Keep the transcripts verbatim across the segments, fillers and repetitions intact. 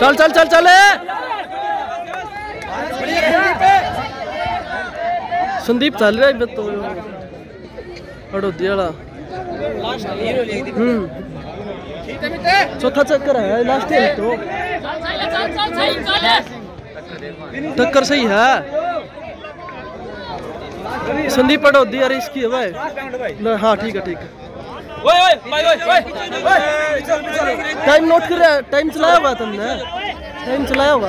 चल चल चल चले संदीप चल रहा है तो ढोदियाला चौथा चक्कर है लास्ट है तो टक्कर सही है संदीप ढोदियारी इसकी है भाई। हाँ ठीक है ठीक है टाइम नोट कर रहा है। टाइम चलाया हुआ तुमने टाइम चलाया हुआ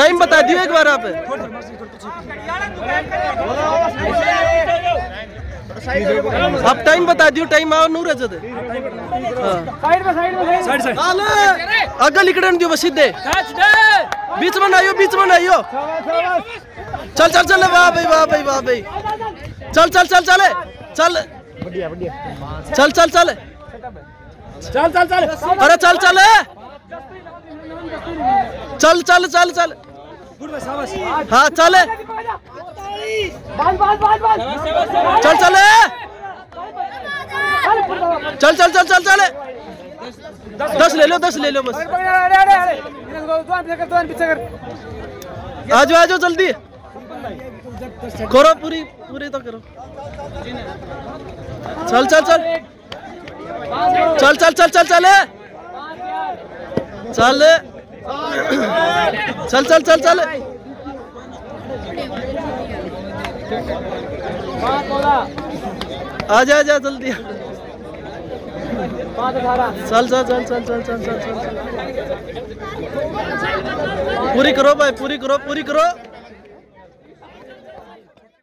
टाइम बता दियो एक बार आप। आप टाइम बता दियो टाइम आओ नूर अजद आगे लिखने दियो बस सीधे बीच में आइयो बीच में आइयो चल चल चल वाह भाई वाह भाई वाह भाई चल चल चल चले चल चल चल चल चल चल चल अरे चल चल चल चल चल चल हाँ चल चल चल चल चल चल चल चल दस ले लो दस ले लो बस आज आज जल्दी करो पूरी पूरी तो करो चल चल चल चल चल चल चल चले चल चल चल चल चल आ जा जा जल्दी चल चल चल चल चल चल चल पूरी करो भाई पूरी करो पूरी करो